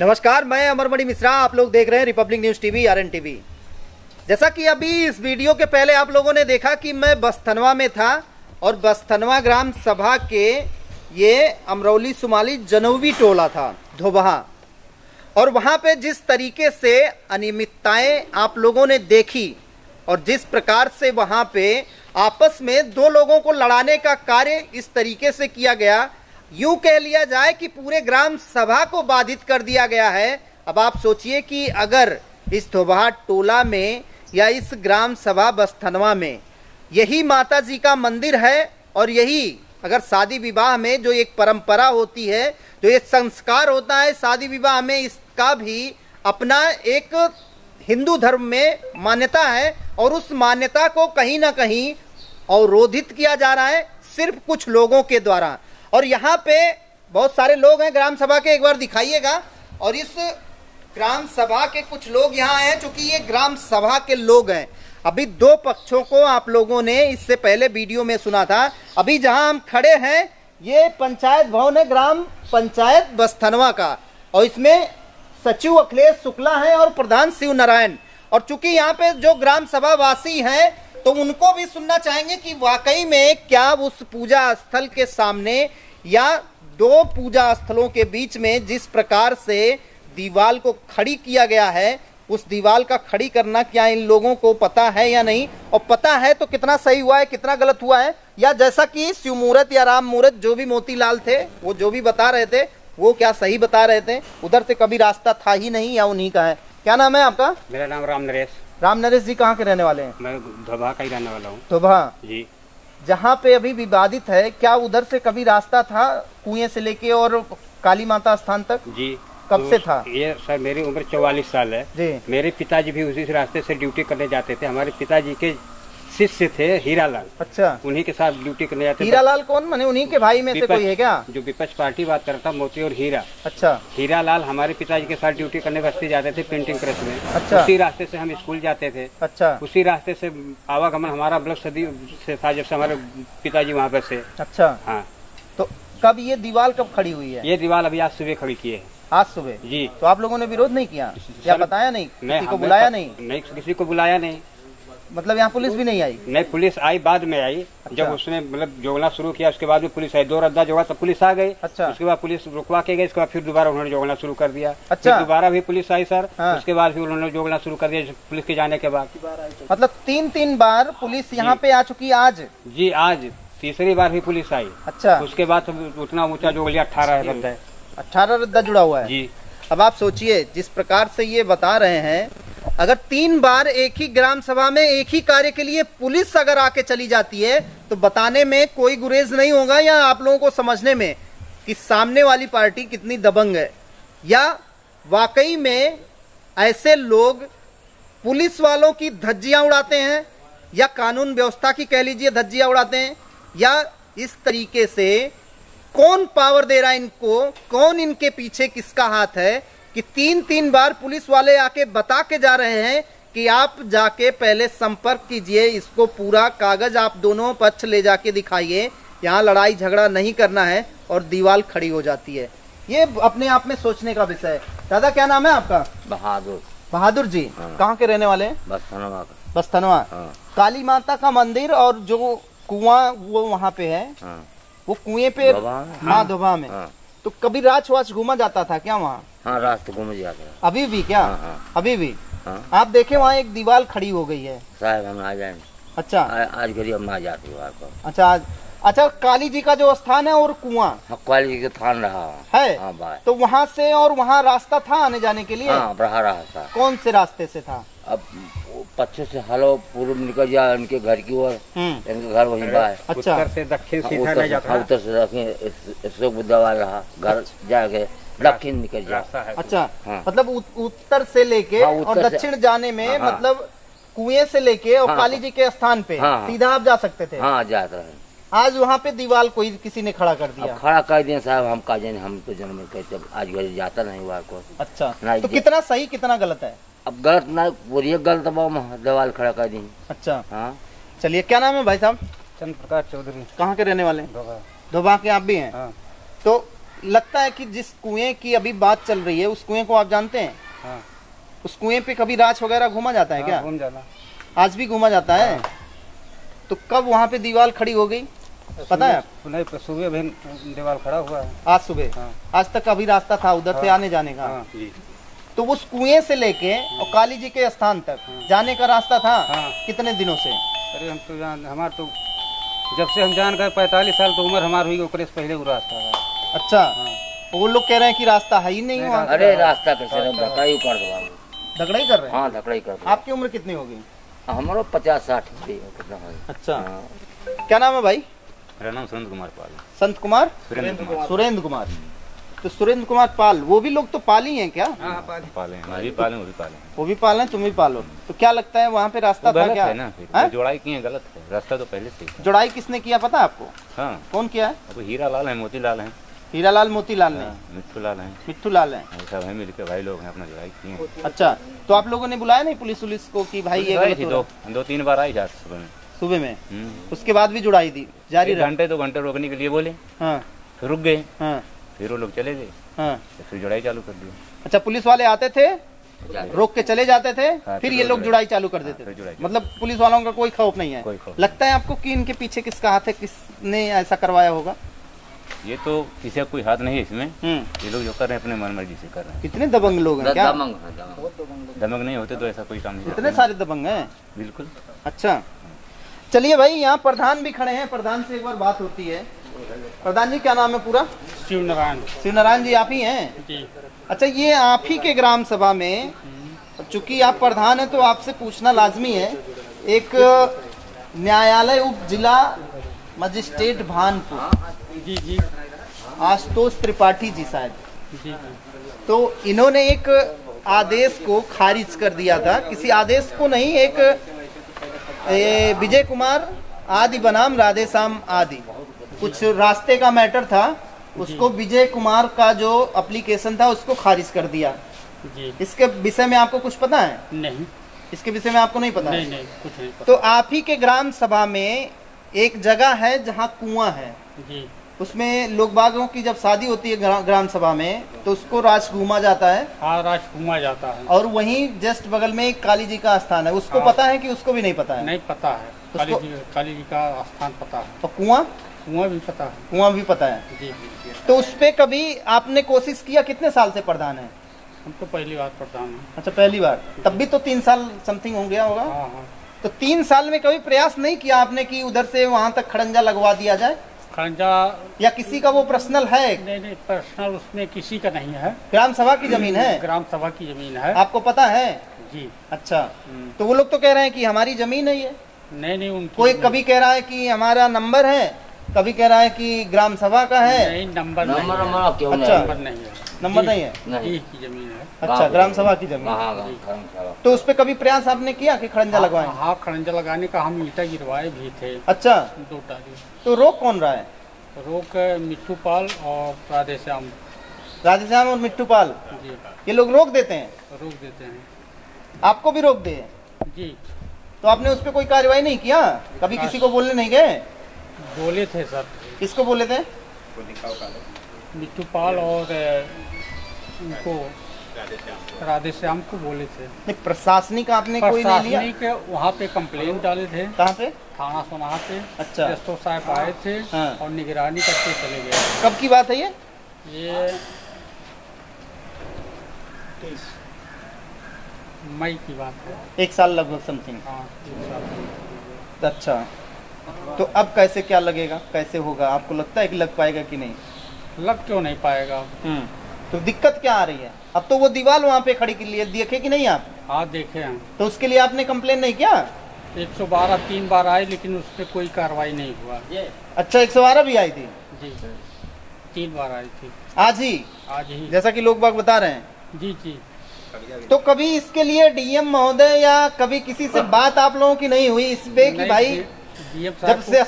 नमस्कार, मैं अमरमणि मिश्रा, आप लोग देख रहे हैं Republic news TV RN TV। जैसा कि अभी इस वीडियो के पहले आप लोगों ने देखा कि मैं बस्तनवा में था और बस्तनवा ग्राम सभा के ये अमरौली सुमाली जनऊवी टोला था धोबहा, और वहाँ पे जिस तरीके से अनियमितताएं आप लोगों ने देखी और जिस प्रकार से वहाँ पे आपस में दो लोगों को लड़ाने का कार्य इस तरीके से किया गया, यूं कह लिया जाए कि पूरे ग्राम सभा को बाधित कर दिया गया है। अब आप सोचिए कि अगर इस धोबहा टोला में या इस ग्राम सभा बस्तनवा में यही माता जी का मंदिर है और यही अगर शादी विवाह में जो एक परंपरा होती है, जो एक संस्कार होता है शादी विवाह में, इसका भी अपना एक हिंदू धर्म में मान्यता है और उस मान्यता को कहीं ना कहीं अवरोधित किया जा रहा है सिर्फ कुछ लोगों के द्वारा। और यहाँ पे बहुत सारे लोग हैं ग्राम सभा के, एक बार दिखाइएगा। और इस ग्राम सभा के कुछ लोग यहाँ हैं, चूंकि ये ग्राम सभा के लोग हैं। अभी दो पक्षों को आप लोगों ने इससे पहले वीडियो में सुना था। अभी जहाँ हम खड़े हैं ये पंचायत भवन है ग्राम पंचायत बस्तनवा का, और इसमें सचिव अखिलेश शुक्ला हैं और प्रधान शिव नारायण। और चूंकि यहाँ पे जो ग्राम सभा वासी हैं तो उनको भी सुनना चाहेंगे कि वाकई में क्या उस पूजा स्थल के सामने या दो पूजा स्थलों के बीच में जिस प्रकार से दीवाल को खड़ी किया गया है, उस दीवाल का खड़ी करना क्या इन लोगों को पता है या नहीं, और पता है तो कितना सही हुआ है, कितना गलत हुआ है। या जैसा कि शिव मुहूर्त या राम मुहूर्त जो भी मोती लाल थे वो जो भी बता रहे थे वो क्या सही बता रहे थे, उधर से कभी रास्ता था ही नहीं या उन्हीं का है। क्या नाम है आपका? मेरा नाम राम नरेश। राम नरेश जी कहाँ के रहने वाले हैं? मैं धोबहा का ही रहने वाला हूँ। धोबहा जी, जहाँ पे अभी विवादित है, क्या उधर से कभी रास्ता था कुएं से लेके और काली माता स्थान तक? जी। कब तो से था ये? सर मेरी उम्र 44 साल है जी। मेरे पिताजी भी उसी रास्ते से ड्यूटी करने जाते थे। हमारे पिताजी के शिष्य थे हीरा लाल। अच्छा, उन्हीं के साथ ड्यूटी करने जाते थे। हीरा लाल कौन? माने उन्हीं के भाई में से कोई है क्या? जो विपक्ष पार्टी बात करता, मोती और हीरा। अच्छा, हीरा लाल हमारे पिताजी के साथ ड्यूटी करने बस्ती जाते थे पेंटिंग प्रेस में। अच्छा, उसी रास्ते से हम स्कूल जाते थे। अच्छा, उसी रास्ते से आवागमन हमारा मतलब सदी से था, जब से हमारे पिताजी वहाँ पर से। अच्छा, हाँ। तो कब ये दीवार कब खड़ी हुई है? ये दीवार अभी आज सुबह खड़ी की है। आज सुबह जी। तो आप लोगों ने विरोध नहीं किया या बताया नहीं, किसी को बुलाया नहीं? नहीं, किसी को बुलाया नहीं। मतलब यहाँ पुलिस भी नहीं आई? नहीं, पुलिस आई, बाद में आई। अच्छा। जब उसने मतलब जोगना शुरू किया उसके बाद में पुलिस आई, दो रद्दा जोगा तब पुलिस आ गई। अच्छा, उसके बाद पुलिस रुकवा के गई, इसके बाद फिर दोबारा उन्होंने जोगना शुरू कर दिया। अच्छा, दोबारा भी पुलिस आई सर। हाँ। उसके बाद फिर उन्होंने जोगना शुरू कर दिया पुलिस के जाने के बाद। मतलब तीन बार पुलिस यहाँ पे आ चुकी आज जी, आज तीसरी बार भी पुलिस आई। अच्छा, उसके बाद उतना ऊँचा जोग लिया, 18 रद्दा जुड़ा हुआ है जी। अब आप सोचिए जिस प्रकार से ये बता रहे हैं, अगर 3 बार एक ही ग्राम सभा में एक ही कार्य के लिए पुलिस अगर आके चली जाती है तो बताने में कोई गुरेज नहीं होगा या आप लोगों को समझने में कि सामने वाली पार्टी कितनी दबंग है, या वाकई में ऐसे लोग पुलिस वालों की धज्जियां उड़ाते हैं या कानून व्यवस्था की कह लीजिए धज्जियां उड़ाते हैं, या इस तरीके से कौन पावर दे रहा है इनको, कौन इनके पीछे किसका हाथ है कि 3 बार पुलिस वाले आके बता के जा रहे हैं कि आप जाके पहले संपर्क कीजिए, इसको पूरा कागज आप दोनों पक्ष ले जाके दिखाइए, यहाँ लड़ाई झगड़ा नहीं करना है, और दीवार खड़ी हो जाती है। ये अपने आप में सोचने का विषय है। दादा क्या नाम है आपका? बहादुर। बहादुर जी कहाँ के रहने वाले हैं? बस्तनवा। बस्तनवा। काली माता का मंदिर और जो कुआं वो वहाँ पे है, वो कुएं पे माँ धोबहा में। तो कभी राज वाच घूमा जाता था क्या वहाँ? हाँ, रास्ते घूम जाता है। अभी भी क्या? हाँ, अभी भी। हाँ। आप देखे वहाँ एक दीवार खड़ी हो गई है साहब, हम आ जाए। अच्छा, आज गरीब हम ना जाते हैं। अच्छा, आज अच्छा काली जी का जो स्थान है और कुआं। हाँ, काली जी का स्थान रहा है। हाँ, तो वहाँ से और वहाँ रास्ता था आने जाने के लिए? हाँ, रहा रास्ता। कौन से रास्ते से था? अब पश्चिम से हलो पूर्व निकल जाए उनके घर की ओर, इनके घर वहीं पर है। अच्छा, उत्तर से दक्षिण सीधा नहीं जाता? उत्तर से दक्षिण शोक बुद्धवा रहा, घर जाके दक्षिण निकल जाए। अच्छा, मतलब उत्तर से लेके और दक्षिण जाने में मतलब कुएं से लेके और काली जी के स्थान पे सीधा आप जा सकते थे। हाँ, जाता है। आज वहाँ पे दीवार कोई किसी ने खड़ा कर दिया? खड़ा कर दिया साहब, हम का जाने, हम तो जन्म कहते आज घर जाता नहीं वहाँ को। अच्छा, तो कितना सही कितना गलत है? अब गलत ना, बोलिए गलत दीवार खड़ा कर दी। अच्छा, हाँ। चलिए, क्या नाम है भाई साहब? चंद्रप्रकाश चौधरी। कहाँ के रहने वाले? धोबहा के आप भी हैं? हाँ। तो लगता है कि जिस कुएं की अभी बात चल रही है उस कुएं को आप जानते हैं? हाँ। उस कुएं पे कभी राछ वगैरह घूमा जाता है? हाँ, क्या घूम जाता, आज भी घूमा जाता है। तो कब वहाँ पे दीवार खड़ी हो गई पता है? नहीं, सुबह भी दीवार खड़ा हुआ है आज सुबह। हाँ। आज तक अभी रास्ता था उधर से आने जाने का। तो उस कुएं से लेके और काली जी के स्थान तक जाने का रास्ता था। हाँ। कितने दिनों से? अरे हम तो जान, हमारे तो जब से हम जान गए 45 साल तो उम्र हमारी हुई, पहले वो रास्ता था। अच्छा। हाँ। वो लोग कह रहे हैं कि रास्ता है ही नहीं वहाँ। अरे रास्ता कैसे धकड़ा ही कर रहे हैं। धकड़ा ही कर रहे हैं। आपकी उम्र कितनी होगी? हमारा 50-60। अच्छा, क्या नाम है भाई? मेरा नाम संत कुमार पाल। संत कुमार? सुरेंद्र कुमार। तो सुरेंद्र कुमार पाल, वो भी लोग तो पाली हैं क्या? हाँ, पाले हैं। वो भी पाले हैं, तुम भी पालो। तो क्या लगता है वहाँ पे रास्ता था क्या? है ना, फिर जोड़ाई की है, गलत है। रास्ता तो पहले से ही। जोड़ाई किसने किया पता आपको? हाँ। कौन किया है? तो हीरा लाल है, मोती लाल है। हीरा लाल, मोती लाल है, मिठुलाल है। मिठुलाल है, सब है मिलकर भाई लोग हैं, अपना जोड़ाई किए। अच्छा, तो आप लोगों ने बुलाया नहीं पुलिस उलिस को कि भाई ये? 2-3 बार आई जाती सुबह में, उसके बाद भी जुड़ाई दी जारी। 1-2 घंटे रोकने के लिए बोले, रुक गए, फिर वो लोग चले गए। हाँ। तो फिर जुड़ाई चालू कर दी। अच्छा, पुलिस वाले आते थे, रोक के चले जाते थे। हाँ, फिर ये लोग जुड़ाई चालू कर देते थे। मतलब पुलिस वालों का कोई खौफ नहीं है। लगता है आपको कि इनके पीछे किसका हाथ है, किसने ऐसा करवाया होगा? ये तो किसी का कोई हाथ नहीं है इसमें। ये लोग जो कर रहे हैं अपने मन मर्जी से कर रहे हैं। कितने दबंग लोग हैं? क्या दबंग नहीं होते तो ऐसा कोई काम नहीं। इतने सारे दबंग है? बिल्कुल। अच्छा, चलिए भाई, यहाँ प्रधान भी खड़े हैं, प्रधान से एक बार बात होती है। प्रधान जी, क्या नाम है पूरा? शिव नारायण। शिव नारायण जी आप ही हैं जी। अच्छा, ये आप ही के ग्राम सभा में, चूंकि आप प्रधान हैं तो आपसे पूछना लाजमी है। एक न्यायालय उप जिला मजिस्ट्रेट भानपुर जी जी आशुतोष त्रिपाठी जी साहब, तो इन्होंने एक आदेश को खारिज कर दिया था, किसी आदेश को नहीं, एक विजय कुमार आदि बनाम राधे श्याम आदि कुछ रास्ते का मैटर था, उसको विजय कुमार का जो एप्लीकेशन था उसको खारिज कर दिया जी। इसके विषय में आपको कुछ पता है? नहीं, इसके विषय में आपको नहीं पता? नहीं, नहीं, कुछ नहीं पता। तो आप ही के ग्राम सभा में एक जगह है जहाँ कुआं है जी। उसमें लोग बागों की जब शादी होती है ग्राम सभा में तो उसको राज घूमा जाता है। हाँ, राज घूमा जाता है। और वहीं जस्ट बगल में एक काली जी का स्थान है, उसको पता है कि उसको भी नहीं पता है? नहीं पता है, काली जी का स्थान पता है। और कुआं? कुआं भी पता है। कुआं भी पता है जी। तो उस पे कभी आपने कोशिश किया? कितने साल से प्रधान है? हम तो पहली बार प्रधान है। अच्छा, पहली बार, तब भी तो 3 साल समथिंग हो गया होगा। तो 3 साल में कभी प्रयास नहीं किया आपने कि उधर से वहाँ तक खड़ंजा लगवा दिया जाए? खड़ंजा या किसी का वो पर्सनल है? नहीं नहीं, पर्सनल उसमें किसी का नहीं है, ग्राम सभा की जमीन है। ग्राम सभा की जमीन है, आपको पता है जी। अच्छा, तो वो लोग तो कह रहे हैं कि हमारी जमीन है ये। नहीं नहीं, उनको कोई कभी कह रहा है कि हमारा नंबर है, कभी कह रहा है कि ग्राम सभा का है। नहीं, नंबर नहीं है। अच्छा, नंबर नहीं है, जमीन है। अच्छा, ग्राम सभा की जमीन। तो उस पर कभी प्रयास आपने किया कि खड़ंजा लगवाएं? हाँ, खड़ंजा लगाने का हम ईटा गिरवाए भी थे। अच्छा, 2 टाली। तो रोक कौन रहा है? रोक मिट्टू पाल और राधे श्याम। राधे श्याम और मिट्टू पाल जी, ये लोग रोक देते हैं। रोक देते हैं, आपको भी रोक दे जी। तो आपने उस पर कोई कार्रवाई नहीं किया? कभी किसी को बोलने नहीं गए? बोले थे सर। किसको बोले थे? मिट्टू पाल और उनको राधे श्याम को बोले थे। नहीं, प्रशासनिक आपने कोई नहीं लिया? प्रशासनिक वहाँ पे कम्प्लेन डाले थे। कहाँ पे? थाना सोनाहा पे। अच्छा, एसडीएम साहब आए थे। हाँ। और निगरानी करके चले गए। कब की बात है ये? ये 23 मई की बात है, 1 साल लगभग समथिंग। हाँ। अच्छा, तो अब कैसे क्या लगेगा, कैसे होगा? आपको लगता है कि लग पाएगा कि नहीं? लग क्यों नहीं पाएगा? तो दिक्कत क्या आ रही है? अब तो वो दीवार वहाँ पे खड़ी के लिए देखे कि नहीं आप? हाँ, देखे हम। तो उसके लिए आपने कंप्लेन नहीं किया? 112 3 बार आई, लेकिन उस पर कोई कार्रवाई नहीं हुआ। अच्छा, 112 भी आई थी जी? 3 बार आई थी। आज ही? आज ही, जैसा की लोग बाग बता रहे हैं जी जी। तो कभी इसके लिए डीएम महोदय या कभी किसी से बात आप लोगों की नहीं हुई इस पे की भाई जब से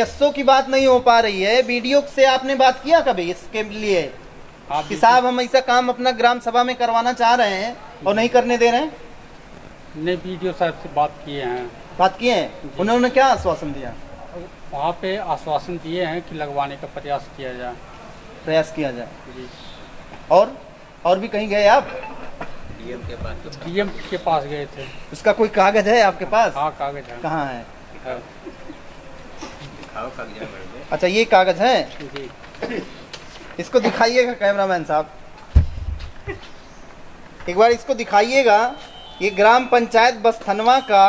एसओ की बात नहीं हो पा रही है, बीडीओ से आपने बात किया कभी इसके लिए कि साहब हम ऐसा काम अपना ग्राम सभा में करवाना चाह रहे हैं और नहीं करने दे रहे हैं? नहीं, बीडीओ साहब से बात किए हैं। बात किए हैं? उन्होंने क्या आश्वासन दिया? वहाँ पे आश्वासन दिए हैं कि लगवाने का प्रयास किया जाए। प्रयास किया जाए। और भी कहीं गए आप? डीएम के पास गए थे। उसका कोई कागज है आपके पास? हाँ, कागज है। कहाँ है? अच्छा, ये कागज है जी। इसको दिखाइएगा कैमरामैन साहब, एक बार इसको दिखाइएगा। ये ग्राम पंचायत बस्तनवा का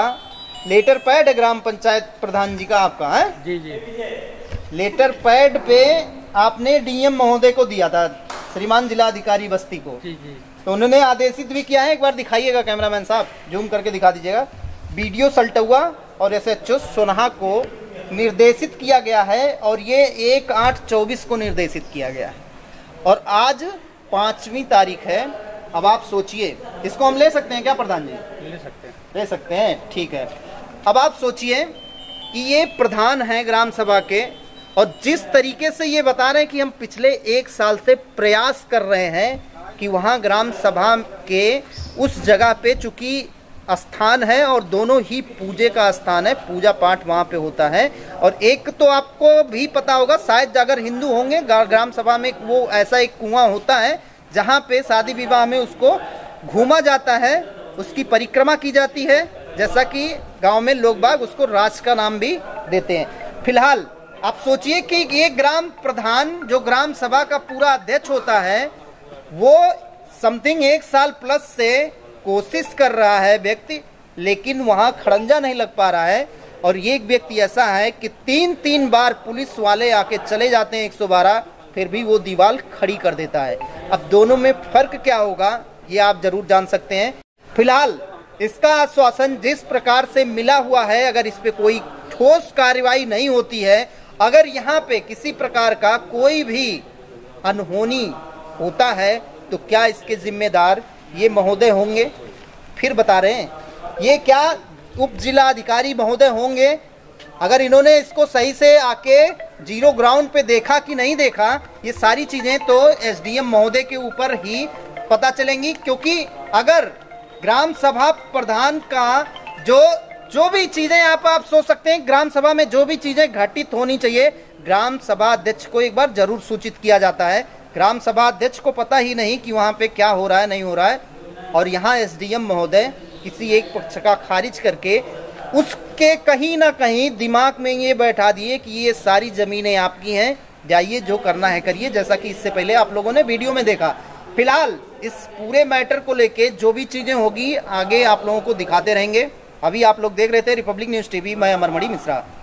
लेटर पैड, ग्राम पंचायत प्रधान जी का आपका है जी। जी, लेटर पैड पे आपने डीएम महोदय को दिया था, श्रीमान जिला अधिकारी बस्ती को। जी जी। तो उन्होंने आदेशित भी किया है। एक बार दिखाइएगा कैमरामैन साहब, जूम करके दिखा दीजिएगा। बीडीओ सल्टुआ और एसएचओ सोनहा को निर्देशित किया गया है और ये 1/8/24 को निर्देशित किया गया है और आज 5वीं तारीख है। अब आप सोचिए, इसको हम ले सकते हैं क्या प्रधान जी? ले सकते हैं, ले सकते हैं, ठीक है। अब आप सोचिए कि ये प्रधान हैं ग्राम सभा के और जिस तरीके से ये बता रहे हैं कि हम पिछले 1 साल से प्रयास कर रहे हैं कि वहाँ ग्राम सभा के उस जगह पे, चूँकि स्थान है और दोनों ही पूजे का स्थान है, पूजा पाठ वहाँ पे होता है। और एक तो आपको भी पता होगा, शायद जागर हिंदू होंगे, ग्राम सभा में वो ऐसा एक कुआं होता है जहाँ पे शादी विवाह में उसको घूमा जाता है, उसकी परिक्रमा की जाती है, जैसा कि गांव में लोग बाग उसको राज का नाम भी देते हैं। फिलहाल आप सोचिए कि ये ग्राम प्रधान जो ग्राम सभा का पूरा अध्यक्ष होता है, वो समथिंग 1 साल प्लस से कोशिश कर रहा है व्यक्ति, लेकिन वहाँ खड़ंजा नहीं लग पा रहा है। और ये एक व्यक्ति ऐसा है कि 3-3 बार पुलिस वाले आके चले जाते हैं 112, फिर भी वो दीवार खड़ी कर देता है। अब दोनों में फर्क क्या होगा, ये आप जरूर जान सकते हैं। फिलहाल इसका आश्वासन जिस प्रकार से मिला हुआ है, अगर इस पर कोई ठोस कार्रवाई नहीं होती है, अगर यहाँ पे किसी प्रकार का कोई भी अनहोनी होता है, तो क्या इसके जिम्मेदार ये महोदय होंगे? फिर बता रहे हैं, ये क्या उप जिला अधिकारी महोदय होंगे? अगर इन्होंने इसको सही से आके जीरो ग्राउंड पे देखा कि नहीं देखा, ये सारी चीज़ें तो एसडीएम महोदय के ऊपर ही पता चलेंगी। क्योंकि अगर ग्राम सभा प्रधान का जो भी चीज़ें आप सोच सकते हैं, ग्राम सभा में जो भी चीज़ें घटित होनी चाहिए, ग्राम सभा अध्यक्ष को एक बार जरूर सूचित किया जाता है। ग्राम सभा अध्यक्ष को पता ही नहीं कि वहाँ पे क्या हो रहा है, नहीं हो रहा है। और यहाँ एसडीएम महोदय किसी एक पक्ष का खारिज करके उसके कहीं ना कहीं दिमाग में ये बैठा दिए कि ये सारी ज़मीनें आपकी हैं, जाइए जो करना है करिए, जैसा कि इससे पहले आप लोगों ने वीडियो में देखा। फिलहाल इस पूरे मैटर को लेके जो भी चीज़ें होगी आगे आप लोगों को दिखाते रहेंगे। अभी आप लोग देख रहे थे रिपब्लिक न्यूज़ टीवी, मैं अमरमणि मिश्रा।